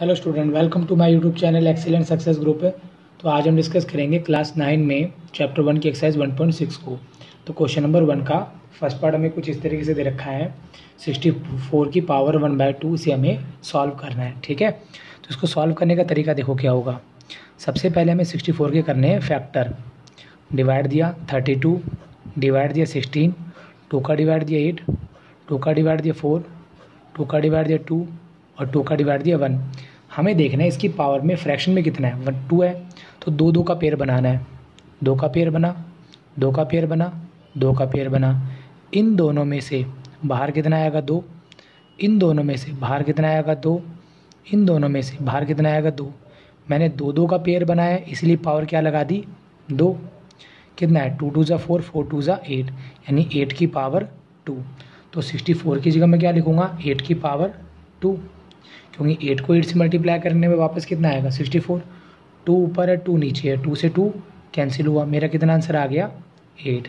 Hello student, welcome to my YouTube channel excellent success group. तो आज हम discuss करेंगे क्लास 9 में चैप्टर 1 की एक्सरसाइज 1.6 को। तो क्वेश्चन नंबर 1 का फर्स्ट पार्ट हमें कुछ इस तरीके से दे रखा है, 64 की पावर 1/2 से हमें सॉल्व करना है। ठीक है, तो इसको सॉल्व करने का तरीका देखो क्या होगा। सबसे पहले हमें 64 के करने हैं फैक्टर। डिवाइड दिया 32, डिवाइड दिया 16, 2 का डिवाइड दिया 8, 2 का डिवाइड दिया 4, 2 का डिवाइड दिया 2 और 2 का डिवाइड दिया 1। हमें देखना है इसकी पावर में फ्रैक्शन में कितना है। 1 2 है तो 2 2 का पेयर बनाना है। 2 का पेयर बना, 2 का पेयर बना, 2 का पेयर बना। इन दोनों में से बाहर कितना आएगा 2, इन दोनों में से बाहर कितना आएगा 2, इन दोनों में से बाहर कितना आएगा 2। मैंने 2 2 का पेयर बनाया है इसलिए पावर क्या लगा दी 2। कितना है 2 2 ज़ा 4, 4 2 ज़ा 8, यानी 8 की पावर 2। तो 64 की जगह मैं क्या लिखूँगा 8 की पावर 2, क्योंकि 8 को 8 से मल्टीप्लाई करने में वापस कितना आएगा 64। 2 ऊपर है 2 नीचे है, 2 से 2 कैंसिल हुआ, मेरा कितना आंसर आ गया 8।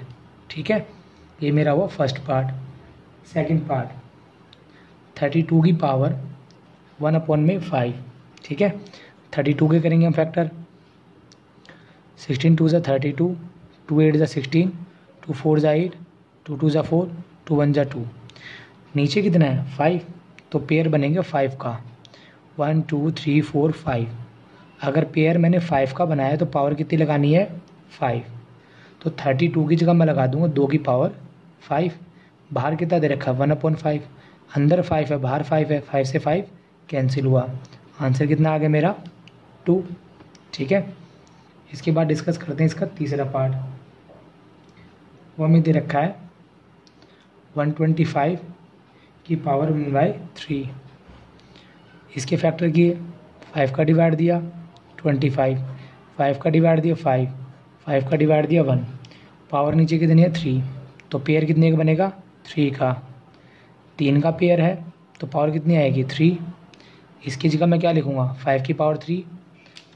ठीक है, ये मेरा हुआ फर्स्ट पार्ट। सेकंड पार्ट 32 की पावर 1/5। ठीक है, 32 के करेंगे हम फैक्टर। 16 2 ज़ा 32, 2 8 ज़ा 16, 2 4 ज़ा 8, 2 2 ज़ा 4, 2 1 ज़ा 2। नीचे कितना है 5, तो पेयर बनेंगे 5 का। 1 2 3 4 5, अगर पेयर मैंने 5 का बनाया तो पावर कितनी लगानी है 5। तो 32 की जगह मैं लगा दूंगा 2 की पावर 5। बाहर कितना दे रखा है 1/5, अंदर 5 है बाहर 5 है, 5 से 5 कैंसिल हुआ, आंसर कितना आ गया मेरा 2। ठीक है, इसके बाद डिस्कस करते हैं इसका तीसरा पार्ट। वो हमें दे रखा है 125 की पावर 1/3। इसके फैक्टर किए, 5 का डिवाइड दिया 25, 5 का डिवाइड दिया 5, 5 का डिवाइड दिया 1। पावर नीचे कितनी है 3, तो पेयर कितने का बनेगा 3 का। 3 का पेयर है तो पावर कितनी आएगी 3। इसकी जगह मैं क्या लिखूँगा 5 की पावर 3,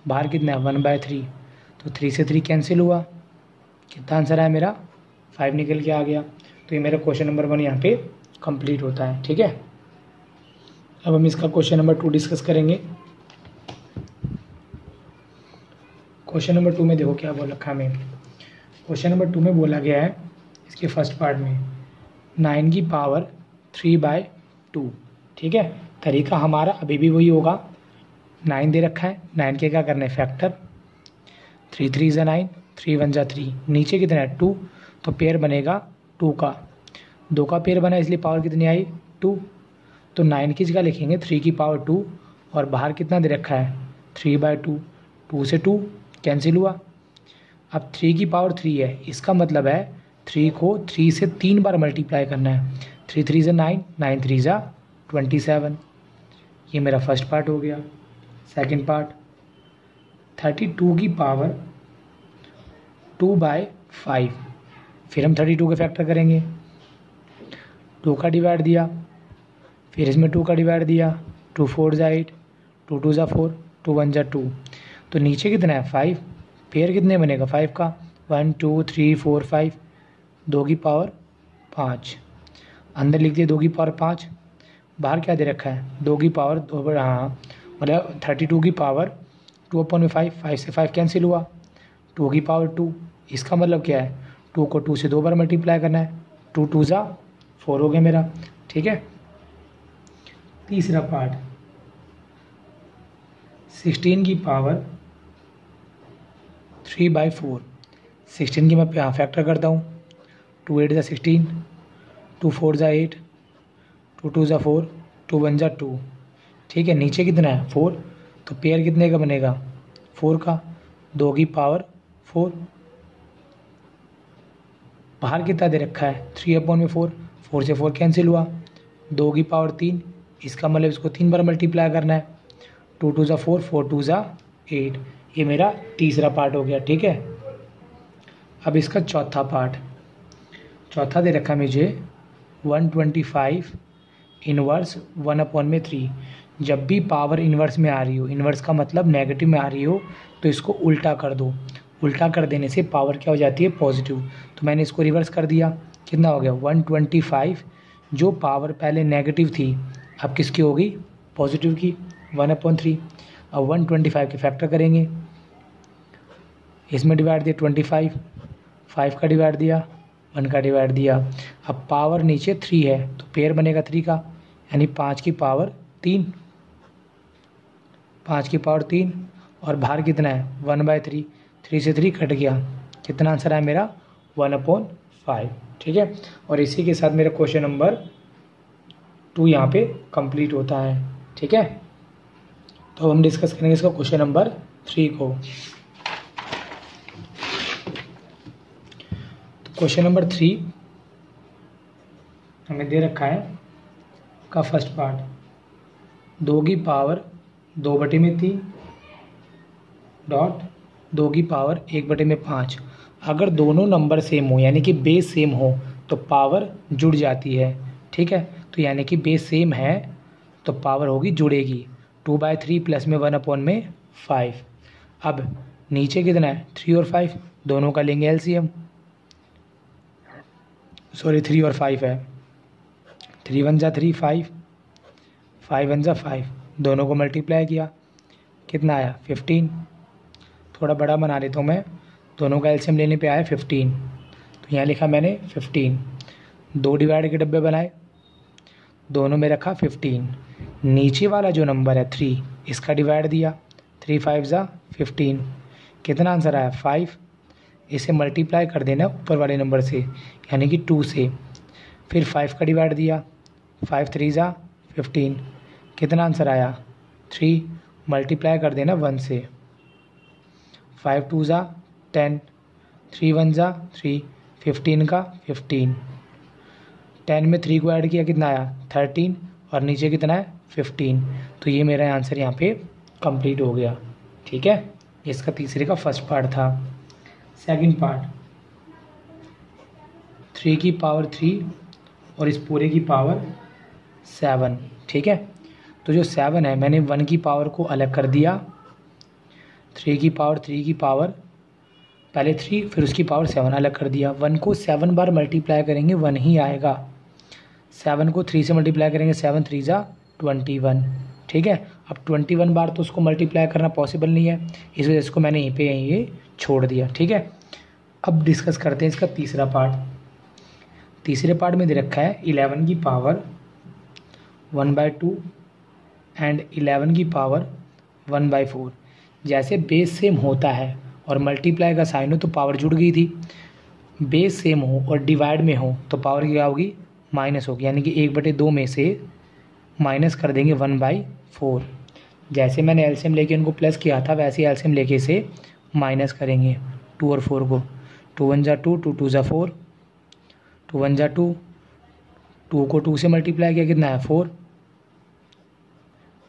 बाहर कितना है 1/3, तो 3 से 3 कैंसिल हुआ, कितना आंसर आया मेरा 5 निकल के आ गया। तो ये मेरा क्वेश्चन नंबर 1 यहाँ पे कंप्लीट होता है। ठीक है, अब हम इसका क्वेश्चन नंबर 2 डिस्कस करेंगे। क्वेश्चन नंबर 2 में देखो क्या बोल रखा है हमें। क्वेश्चन नंबर 2 में बोला गया है इसके फर्स्ट पार्ट में 9 की पावर 3/2। ठीक है, तरीका हमारा अभी भी वही होगा। 9 दे रखा है, 9 के क्या करने फैक्टर। 3 3 ज़ा 9, 3 1 ज़ा 3। नीचे कितना है 2, तो पेयर बनेगा 2 का। 2 का पेयर बना इसलिए पावर कितनी आई 2। तो 9 की जगह लिखेंगे 3 की पावर 2 और बाहर कितना दे रखा है 3/2। 2 से 2 कैंसिल हुआ, अब 3 की पावर 3 है, इसका मतलब है 3 को 3 से 3 बार मल्टीप्लाई करना है। 3 3 ज़ा 9, 9 3 ज़ा 27। ये मेरा फर्स्ट पार्ट हो गया। सेकेंड पार्ट 32 की पावर 2/5। फिर हम 32 के फैक्टर करेंगे। 2 का डिवाइड दिया, फिर इसमें 2 का डिवाइड दिया, 2 4 ज़ा 8, 2 2 ज़ा 4, 2 1 ज़ा 2। तो नीचे कितना है 5, पेयर कितने बनेगा 5 का। 1 2 3 4 5, 2 की पावर 5, अंदर लिख दिया 2 की पावर 5, बाहर क्या दे रखा है 2 की पावर 2। हाँ, मतलब 32 की पावर 2/5, 5 से 5 कैंसिल हुआ, 2 की पावर 2। इसका मतलब क्या है 2 को 2 से 2 बार मल्टीप्लाई करना है, 2 2 ज़ा 4 हो गया मेरा। ठीक है, तीसरा पार्ट 16 की पावर 3/4। 16 की मैं फैक्टर करता हूँ। 2 8 ज़ा 16, 2 4 ज़ा 8, 2 2 ज़ा 4, 2 1 ज़ा 2। ठीक है, नीचे कितना है 4, तो पेयर कितने का बनेगा 4 का। 2 की पावर 4, बाहर कितना दे रखा है 3/4, 4 से 4 कैंसिल हुआ, 2 की पावर 3। इसका मतलब इसको 3 बार मल्टीप्लाई करना है, 2 2 ज़ा 4, 4 2 ज़ा 8। ये मेरा तीसरा पार्ट हो गया। ठीक है, अब इसका चौथा पार्ट। चौथा दे रखा मुझे 125 इनवर्स 1/3। जब भी पावर इन्वर्स में आ रही हो, इन्वर्स का मतलब नेगेटिव में आ रही हो, तो इसको उल्टा कर दो। उल्टा कर देने से पावर क्या हो जाती है पॉजिटिव। तो मैंने इसको रिवर्स कर दिया, कितना हो गया 125। जो पावर पहले नेगेटिव थी अब किसकी होगी पॉजिटिव की। 1/3 और 125 के फैक्टर करेंगे, इसमें डिवाइड दिया 25, 5 का डिवाइड दिया, 1 का डिवाइड दिया। अब पावर नीचे 3 है तो पेयर बनेगा 3 का, यानी 5 की पावर 3, 5 की पावर 3। और भार कितना है 1/3, 3 से 3 कट गया, कितना आंसर है मेरा 1/5। ठीक है, और इसी के साथ मेरा क्वेश्चन नंबर 2 यहाँ पे कंप्लीट होता है। ठीक है, तो हम डिस्कस करेंगे इसका क्वेश्चन नंबर 3 को। तो क्वेश्चन नंबर 3 हमें दे रखा है का फर्स्ट पार्ट, 2 की पावर 2/3 डॉट 2 की पावर 1/5। अगर दोनों नंबर सेम हो यानी कि बेस सेम हो तो पावर जुड़ जाती है। ठीक है, तो यानी कि बेस सेम है तो पावर होगी जुड़ेगी 2/3 प्लस में 1/5। अब नीचे कितना है 3 और 5, दोनों का लेंगे एलसीएम, 3 और 5 है, 3 1 जा 3 5, 5 1 जा 5, दोनों को मल्टीप्लाई किया, कितना आया 15। थोड़ा बड़ा बना देता हूँ मैं, दोनों का एलसीएम लेने पे आया 15, तो यहाँ लिखा मैंने 15। 2 डिवाइड के डब्बे बनाए, दोनों में रखा 15। नीचे वाला जो नंबर है 3, इसका डिवाइड दिया, 3 5 जा 15, कितना आंसर आया 5। इसे मल्टीप्लाई कर देना ऊपर वाले नंबर से यानी कि 2 से, फिर 5 का डिवाइड दिया, 5 3 जा 15, कितना आंसर आया 3। मल्टीप्लाई कर देना 1 से, 5 2 जा 10, 3 1 जा 3, 15 का 15। 10 में 3 को ऐड किया, कितना आया 13, और नीचे कितना है 15। तो ये मेरा आंसर यहाँ पे कंप्लीट हो गया। ठीक है, इसका तीसरे का फर्स्ट पार्ट था। सेकंड पार्ट, 3 की पावर 3 और इस पूरे की पावर 7। ठीक है, तो जो 7 है मैंने 1 की पावर को अलग कर दिया, 3 की पावर पहले 3 फिर उसकी पावर 7 अलग कर दिया। 1 को 7 बार मल्टीप्लाई करेंगे 1 ही आएगा, 7 को 3 से मल्टीप्लाई करेंगे 7 3 जा 21। ठीक है, अब 21 बार तो उसको मल्टीप्लाई करना पॉसिबल नहीं है, इस वजह से इसको मैंने यहीं पे ये छोड़ दिया। ठीक है, अब डिस्कस करते हैं इसका तीसरा पार्ट। तीसरे पार्ट में दे रखा है 11 की पावर 1/2 एंड 11 की पावर 1/4। जैसे बेस सेम होता है और मल्टीप्लाई का साइन हो तो पावर जुड़ गई थी, बेस सेम हो और डिवाइड में हो तो पावर क्या होगी माइनस होगी, यानी कि 1/2 में से माइनस कर देंगे 1/4। जैसे मैंने एलसीएम लेके उनको प्लस किया था वैसे एलसीएम लेके से माइनस करेंगे 2 और 4 को, 2 1 जा 2, 2 2 जा 4, 2 1 जा 2, 2 को 2 से मल्टीप्लाई किया, कितना है 4,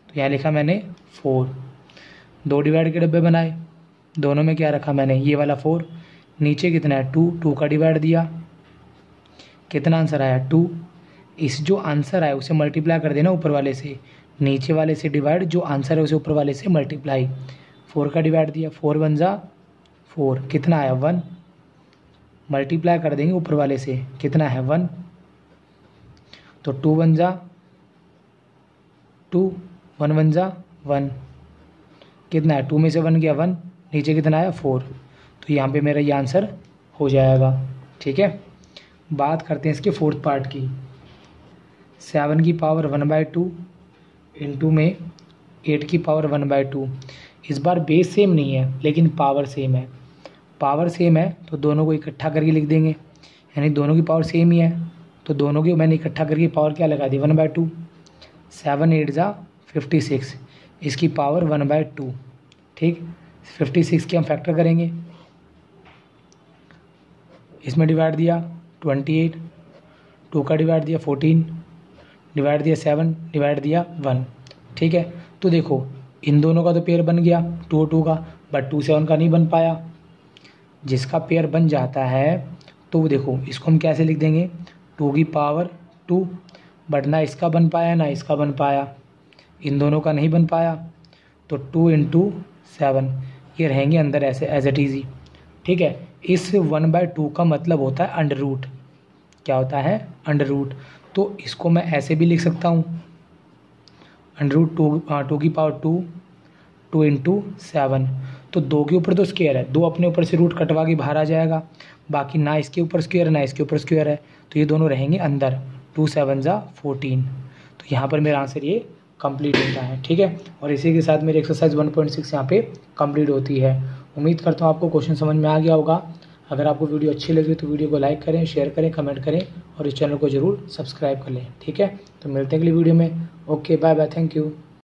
तो यहाँ लिखा मैंने 4। 2 डिवाइड के डब्बे बनाए, दोनों में क्या रखा मैंने ये वाला 4, नीचे कितना है 2, 2 का डिवाइड दिया, कितना आंसर आया 2। इस जो आंसर आया उसे मल्टीप्लाई कर देना ऊपर वाले से, नीचे वाले से डिवाइड, जो आंसर है उसे ऊपर वाले से मल्टीप्लाई। 4 का डिवाइड दिया, 4 1 जा 4, कितना आया 1। मल्टीप्लाई कर देंगे ऊपर वाले से, कितना है 1, तो 2 1 जा 2, 1 1 जा 1, कितना है 2 में से 1 गया 1, नीचे कितना आया 4, तो यहाँ पे मेरा ये आंसर हो जाएगा। ठीक है, बात करते हैं इसके फोर्थ पार्ट की। 7 की पावर 1/2 इंटू में 8 की पावर 1/2। इस बार बेस सेम नहीं है लेकिन पावर सेम है, पावर सेम है तो दोनों को इकट्ठा करके लिख देंगे, यानी दोनों की पावर सेम ही है तो दोनों की मैंने इकट्ठा करके पावर क्या लगा दी 1/2। 7 8 जा 56, इसकी पावर 1/2। ठीक, 56 के हम फैक्टर करेंगे, इसमें डिवाइड दिया 28, 2 का डिवाइड दिया 14, डिवाइड दिया 7, डिवाइड दिया 1। ठीक है, तो देखो इन दोनों का तो पेयर बन गया 2 और 2 का, बट 2 7 का नहीं बन पाया। जिसका पेयर बन जाता है तो वो देखो इसको हम कैसे लिख देंगे 2 की पावर 2, बट ना इसका बन पाया ना इसका बन पाया, इन दोनों का नहीं बन पाया, तो 2 इंटू 7 ये रहेंगे अंदर ऐसे एज एट इजी। ठीक है, इस 1/2 का मतलब होता है अंडर रूट, क्या होता है अंडर रूट, तो इसको मैं ऐसे भी लिख सकता हूँ 2 की पावर 2 इंटू 7। तो 2 के ऊपर तो स्क्वायर है, 2 अपने ऊपर से रूट कटवा के बाहर आ जाएगा, बाकी ना इसके ऊपर स्क्वायर है ना इसके ऊपर स्क्वायर है, तो ये दोनों रहेंगे अंदर। 2 7 जा 14। तो यहाँ पर मेरा आंसर ये कंप्लीट होता है, ठीक है। और इसी के साथ मेरी एक्सरसाइज 1.6 यहाँ पे कंप्लीट होती है। उम्मीद करता हूँ आपको क्वेश्चन समझ में आ गया होगा। अगर आपको वीडियो अच्छी लगी तो वीडियो को लाइक करें, शेयर करें, कमेंट करें और इस चैनल को जरूर सब्सक्राइब कर लें, ठीक है। तो मिलते हैं अगली वीडियो में। Okay, bye bye, thank you.